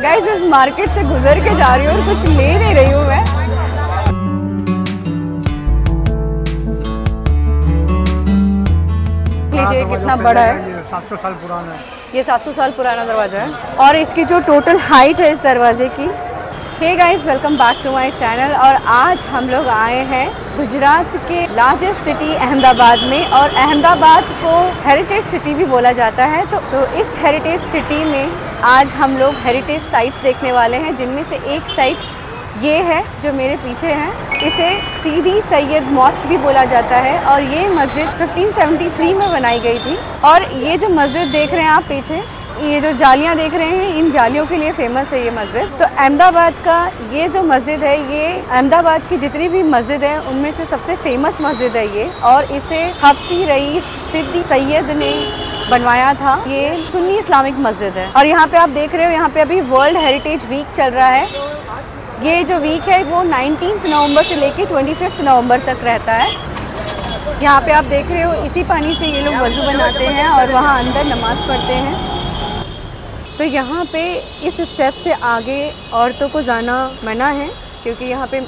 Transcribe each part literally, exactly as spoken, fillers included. Guys इस market से गुजर के जा रही हूँ और कुछ ले नहीं रही हूँ मैं। लीजिए कितना बड़ा है, सात सौ साल पुराना है ये, सात सौ साल पुराना दरवाज़ा है और इसकी जो टोटल हाइट है इस दरवाजे की। Hey guys welcome back to my channel और आज हम लोग आए हैं गुजरात के लार्जेस्ट सिटी अहमदाबाद में और अहमदाबाद को हेरिटेज सिटी भी बोला जाता है। तो, तो इस हेरिटेज सिटी में आज हम लोग हेरिटेज साइट्स देखने वाले हैं जिनमें से एक साइट ये है जो मेरे पीछे है। इसे सीदी सैयद मॉस्क भी बोला जाता है और ये मस्जिद फिफ्टीन सेवेंटी थ्री में बनाई गई थी। और ये जो मस्जिद देख रहे हैं आप पीछे, ये जो जालियां देख रहे हैं, इन जालियों के लिए फेमस है ये मस्जिद। तो अहमदाबाद का ये जो मस्जिद है, ये अहमदाबाद की जितनी भी मस्जिद है उनमें से सबसे फेमस मस्जिद है ये। और इसे हब्सी रईस सिद्दी सैयद ने बनवाया था। ये सुन्नी इस्लामिक मस्जिद है और यहाँ पे आप देख रहे हो, यहाँ पे अभी वर्ल्ड हेरिटेज वीक चल रहा है। ये जो वीक है वो नाइनटीन नवम्बर से लेकर ट्वेंटी फिफ्थ नवम्बर तक रहता है। यहाँ पे आप देख रहे हो इसी पानी से ये लोग वजू बनाते हैं और वहाँ अंदर नमाज पढ़ते हैं। तो यहाँ पे इस स्टेप से आगे औरतों को जाना मना है क्योंकि यहाँ पे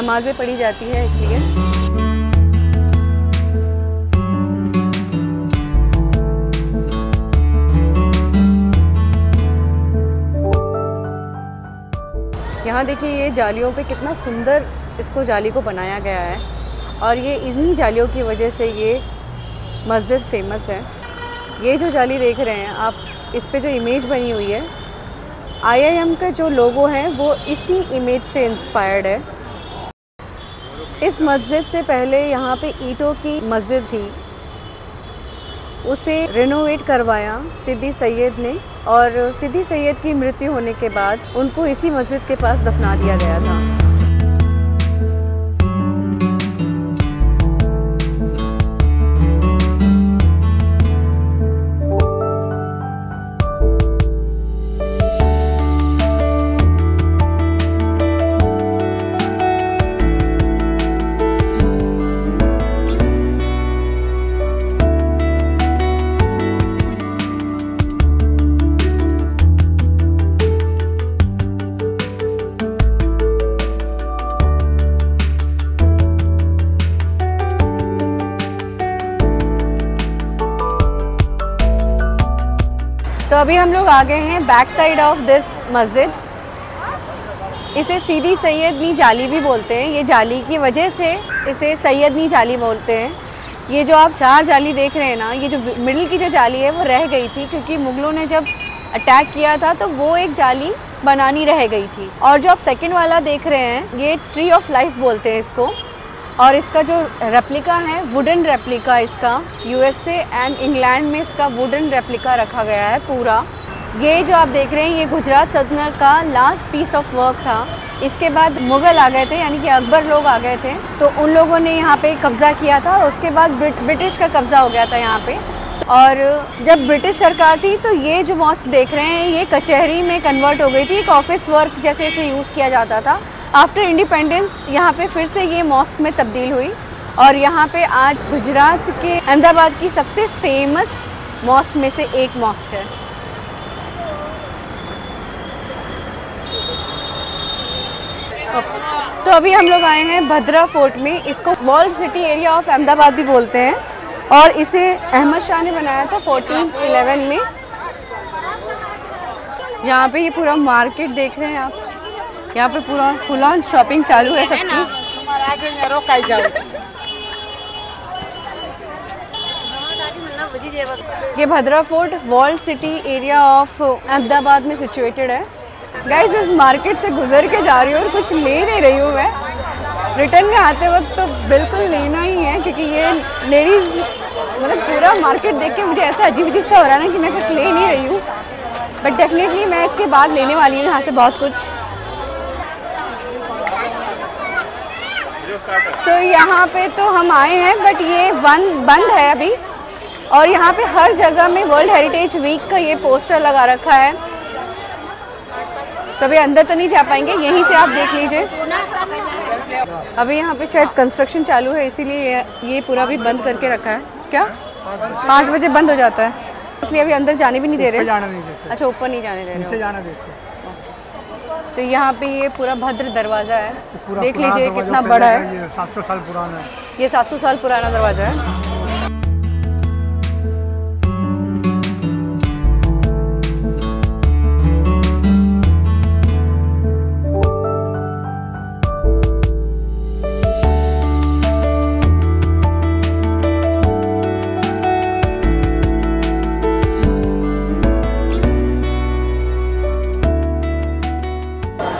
नमाज़ें पढ़ी जाती है इसलिए। यहाँ देखिए ये जालियों पे कितना सुंदर इसको जाली को बनाया गया है और ये इन्हीं जालियों की वजह से ये मस्जिद फेमस है। ये जो जाली देख रहे हैं आप, इस पे जो इमेज बनी हुई है, आई आई एम का जो लोगो है वो इसी इमेज से इंस्पायर्ड है। इस मस्जिद से पहले यहाँ पे ईंटों की मस्जिद थी, उसे रेनोवेट करवाया सिद्दी सैयद ने और सिद्दी सैयद की मृत्यु होने के बाद उनको इसी मस्जिद के पास दफना दिया गया था। तो अभी हम लोग आ गए हैं बैक साइड ऑफ दिस मस्जिद। इसे सीदी सैयदनी जाली भी बोलते हैं। ये जाली की वजह से इसे सैयदनी जाली बोलते हैं। ये जो आप चार जाली देख रहे हैं ना, ये जो मिडिल की जो जाली है वो रह गई थी क्योंकि मुग़लों ने जब अटैक किया था तो वो एक जाली बनानी रह गई थी। और जो आप सेकेंड वाला देख रहे हैं, ये ट्री ऑफ लाइफ बोलते हैं इसको और इसका जो रेप्लिका है, वुडन रेप्लिका, इसका U S A and England में इसका वुडन रेप्लिका रखा गया है पूरा। ये जो आप देख रहे हैं ये गुजरात सल्तनत का लास्ट पीस ऑफ वर्क था। इसके बाद मुग़ल आ गए थे, यानी कि अकबर लोग आ गए थे, तो उन लोगों ने यहाँ पे कब्ज़ा किया था और उसके बाद ब्रिट, ब्रिटिश का कब्ज़ा हो गया था यहाँ पे। और जब ब्रिटिश सरकार थी तो ये जो मॉस्क देख रहे हैं ये कचहरी में कन्वर्ट हो गई थी, एक ऑफिस वर्क जैसे इसे यूज़ किया जाता था। आफ्टर इंडिपेंडेंस यहाँ पे फिर से ये मॉस्क में तब्दील हुई और यहाँ पे आज गुजरात के अहमदाबाद की सबसे फेमस मॉस्क में से एक मॉस्क है। तो अभी हम लोग आए हैं भद्रा फोर्ट में। इसको walled city area of Ahmedabad भी बोलते हैं और इसे अहमद शाह ने बनाया था फोर्टीन इलेवन में। यहाँ पे ये पूरा मार्केट देख रहे हैं आप, यहाँ पे पूरा फुल ऑन शॉपिंग चालू है सबकी। ये Bhadra fort walled city area of Ahmedabad में सिचुएटेड है। गाइस इस मार्केट से गुजर के जा रही हूँ और कुछ ले नहीं रही हूँ मैं। रिटर्न में आते वक्त तो बिल्कुल लेना ही है क्योंकि ये लेडीज, मतलब पूरा मार्केट देख के मुझे ऐसा अजीब अजीब सा हो रहा है ना कि मैं कुछ ले नहीं रही हूँ, बट डेफिनेटली मैं इसके बाद लेने वाली हूँ यहाँ से बहुत कुछ। तो यहाँ पे तो हम आए हैं बट ये वन बंद है अभी। और यहाँ पे हर जगह में वर्ल्ड हेरिटेज वीक का ये पोस्टर लगा रखा है। तो अभी अंदर तो नहीं जा पाएंगे, यहीं से आप देख लीजिए। अभी यहाँ पे शायद कंस्ट्रक्शन चालू है इसीलिए ये पूरा भी बंद करके रखा है। क्या पाँच बजे बंद हो जाता है, इसलिए अभी अंदर जाने भी नहीं दे रहे। अच्छा, ऊपर नहीं जाने दे रहे। तो यहाँ पे ये पूरा भद्र दरवाज़ा है, तो देख लीजिए कितना बड़ा है। ये सात सौ साल पुराना है, ये सात सौ साल पुराना दरवाज़ा है।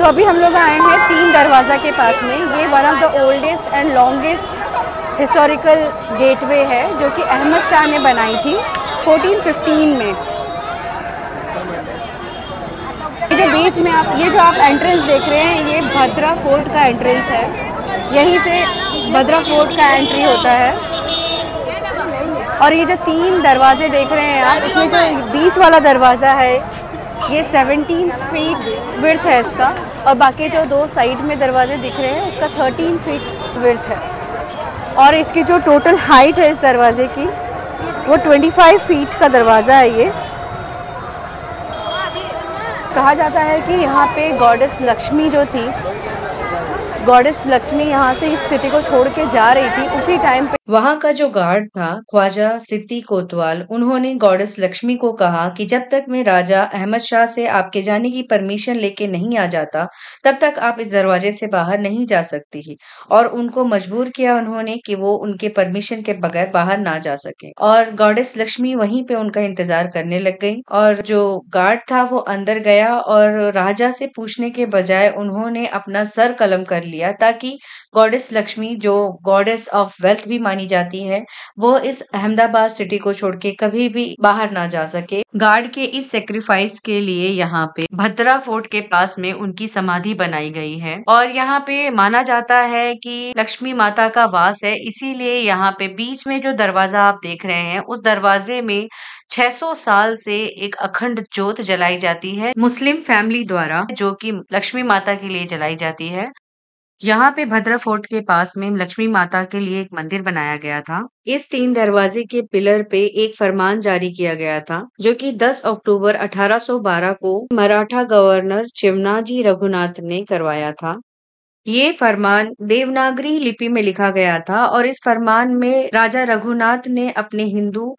तो अभी हम लोग आए हैं तीन दरवाज़ा के पास में। ये one of the oldest and longest historical gateway है जो कि अहमद शाह ने बनाई थी चौदह सौ पंद्रह में। ये जो बीच में आप ये जो आप एंट्रेंस देख रहे हैं, ये भद्रा फोर्ट का एंट्रेंस है। यहीं से भद्रा फोर्ट का एंट्री होता है। और ये जो तीन दरवाजे देख रहे हैं आप, इसमें जो बीच वाला दरवाज़ा है ये सत्रह फीट विड्थ है इसका, और बाकी जो दो साइड में दरवाजे दिख रहे हैं उसका तेरह फीट विड्थ है। और इसकी जो टोटल हाइट है इस दरवाजे की वो पच्चीस फीट का दरवाज़ा है। ये कहा जाता है कि यहाँ पे गॉडेस लक्ष्मी जो थी, गॉडेस लक्ष्मी यहाँ से इस सिटी को छोड़ के जा रही थी, उसी टाइम पे वहाँ का जो गार्ड था ख्वाजा सिद्दी कोतवाल, उन्होंने गॉडेस लक्ष्मी को कहा कि जब तक मैं राजा अहमद शाह से आपके जाने की परमिशन लेके नहीं आ जाता तब तक आप इस दरवाजे से बाहर नहीं जा सकती, और उनको मजबूर किया उन्होंने कि वो उनके परमिशन के बगैर बाहर ना जा सके। और गॉडेस लक्ष्मी वहीं पे उनका इंतजार करने लग गई, और जो गार्ड था वो अंदर गया और राजा से पूछने के बजाय उन्होंने अपना सर कलम कर लिया, ताकि गॉडेस लक्ष्मी जो गॉडेस ऑफ वेल्थ भी मानी जाती है वो इस अहमदाबाद सिटी को छोड़ के कभी भी बाहर ना जा सके। गार्ड के इस सेक्रीफाइस के लिए यहाँ पे भद्रा फोर्ट के पास में उनकी समाधि बनाई गई है, और यहाँ पे माना जाता है कि लक्ष्मी माता का वास है, इसीलिए यहाँ पे बीच में जो दरवाजा आप देख रहे हैं उस दरवाजे में छह सौ साल से एक अखंड ज्योत जलाई जाती है मुस्लिम फैमिली द्वारा, जो कि लक्ष्मी माता के लिए जलाई जाती है। यहाँ पे भद्रा फोर्ट के पास में लक्ष्मी माता के लिए एक मंदिर बनाया गया था। इस तीन दरवाजे के पिलर पे एक फरमान जारी किया गया था जो कि दस अक्टूबर अठारह सौ बारह को मराठा गवर्नर चिमनाजी रघुनाथ ने करवाया था। ये फरमान देवनागरी लिपि में लिखा गया था, और इस फरमान में राजा रघुनाथ ने अपने हिंदू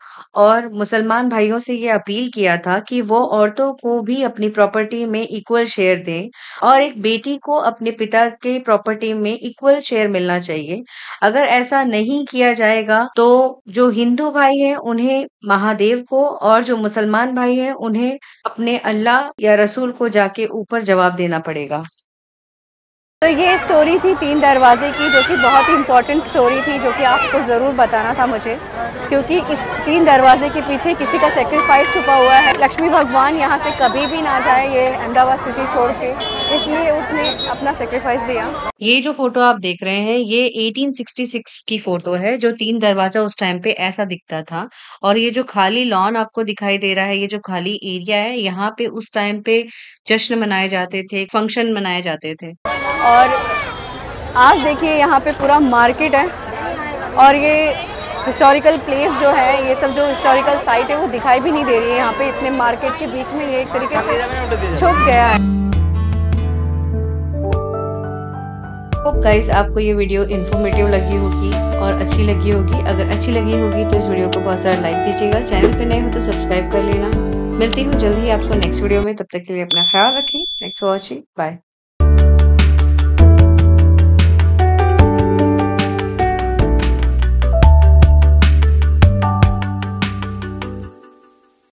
और मुसलमान भाइयों से ये अपील किया था कि वो औरतों को भी अपनी प्रॉपर्टी में इक्वल शेयर दें, और एक बेटी को अपने पिता के प्रॉपर्टी में इक्वल शेयर मिलना चाहिए। अगर ऐसा नहीं किया जाएगा तो जो हिंदू भाई हैं उन्हें महादेव को, और जो मुसलमान भाई हैं उन्हें अपने अल्लाह या रसूल को जाके ऊपर जवाब देना पड़ेगा। तो ये स्टोरी थी तीन दरवाजे की, जो कि बहुत ही इम्पॉर्टेंट स्टोरी थी, जो कि आपको ज़रूर बताना था मुझे, क्योंकि इस तीन दरवाजे के पीछे किसी का सेक्रीफाइस छुपा हुआ है। लक्ष्मी भगवान यहाँ से कभी भी ना जाए ये अहमदाबाद सिटी छोड़ के, इसलिए उसने अपना सेक्रीफाइस दिया। ये जो फोटो आप देख रहे हैं ये अठारह सौ छियासठ की फोटो है, जो तीन दरवाजा उस टाइम पे ऐसा दिखता था। और ये जो खाली लॉन आपको दिखाई दे रहा है, ये जो खाली एरिया है, यहाँ पे उस टाइम पे जश्न मनाए जाते थे, फंक्शन मनाए जाते थे। और आज देखिए यहाँ पे पूरा मार्केट है, और ये हिस्टोरिकल प्लेस जो है, ये सब जो हिस्टोरिकल साइट है वो दिखाई भी नहीं दे रही है। यहाँ पे इतने मार्केट के बीच में ये एक तरीके से छुप गया है। होप गाइस आपको ये वीडियो इन्फॉर्मेटिव लगी होगी और अच्छी लगी होगी। अगर अच्छी लगी होगी तो इस वीडियो को बहुत सारा लाइक दीजिएगा, चैनल पे नए हो तो सब्सक्राइब कर लेना। मिलती हूँ जल्दी ही आपको नेक्स्ट वीडियो में, तब तक के लिए अपना ख्याल रखिए। Thanks for watching, bye.